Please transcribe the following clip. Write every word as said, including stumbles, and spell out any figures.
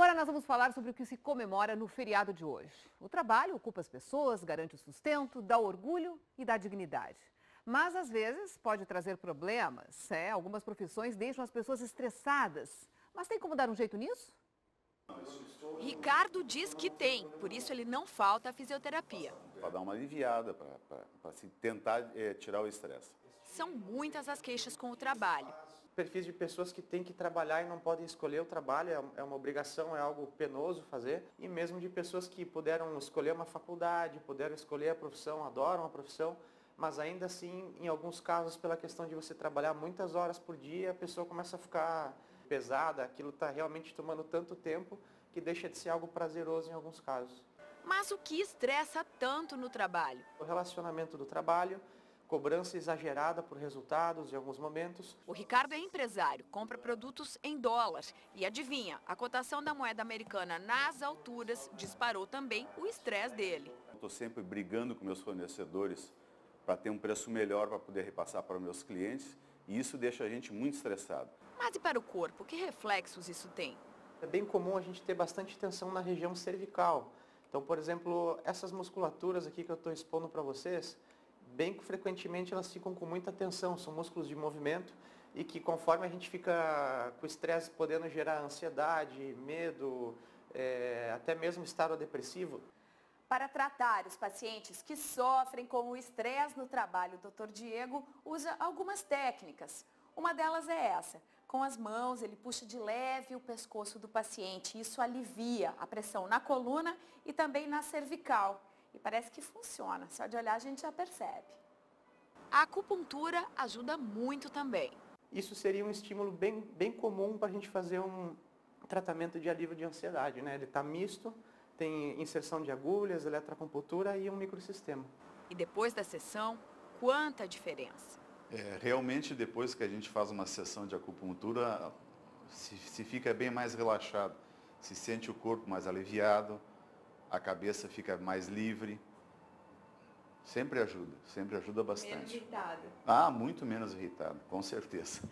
Agora nós vamos falar sobre o que se comemora no feriado de hoje. O trabalho ocupa as pessoas, garante o sustento, dá orgulho e dá dignidade. Mas às vezes pode trazer problemas. É, algumas profissões deixam as pessoas estressadas. Mas tem como dar um jeito nisso? Ricardo diz que tem, por isso ele não falta à fisioterapia. Para dar uma aliviada, para se tentar é, tirar o estresse. São muitas as queixas com o trabalho. Perfis de pessoas que têm que trabalhar e não podem escolher o trabalho, é uma obrigação, é algo penoso fazer. E mesmo de pessoas que puderam escolher uma faculdade, puderam escolher a profissão, adoram a profissão, mas ainda assim, em alguns casos, pela questão de você trabalhar muitas horas por dia, a pessoa começa a ficar pesada, aquilo está realmente tomando tanto tempo que deixa de ser algo prazeroso em alguns casos. Mas o que estressa tanto no trabalho? O relacionamento do trabalho, cobrança exagerada por resultados em alguns momentos. O Ricardo é empresário, compra produtos em dólar. E adivinha, a cotação da moeda americana nas alturas disparou também o estresse dele. Estou sempre brigando com meus fornecedores para ter um preço melhor para poder repassar para os meus clientes. E isso deixa a gente muito estressado. Mas e para o corpo, que reflexos isso tem? É bem comum a gente ter bastante tensão na região cervical. Então, por exemplo, essas musculaturas aqui que eu estou expondo para vocês, bem frequentemente elas ficam com muita tensão, são músculos de movimento e que conforme a gente fica com o estresse podendo gerar ansiedade, medo, é, até mesmo estado depressivo. Para tratar os pacientes que sofrem com o estresse no trabalho, o doutor Diego usa algumas técnicas. Uma delas é essa. Com as mãos, ele puxa de leve o pescoço do paciente. Isso alivia a pressão na coluna e também na cervical. E parece que funciona. Só de olhar a gente já percebe. A acupuntura ajuda muito também. Isso seria um estímulo bem, bem comum para a gente fazer um tratamento de alívio de ansiedade, né? Ele está misto, tem inserção de agulhas, eletroacupuntura e um microsistema. E depois da sessão, quanta diferença! É, realmente, depois que a gente faz uma sessão de acupuntura, se, se fica bem mais relaxado, se sente o corpo mais aliviado, a cabeça fica mais livre. Sempre ajuda, sempre ajuda bastante. Menos irritado. Ah, muito menos irritado, com certeza.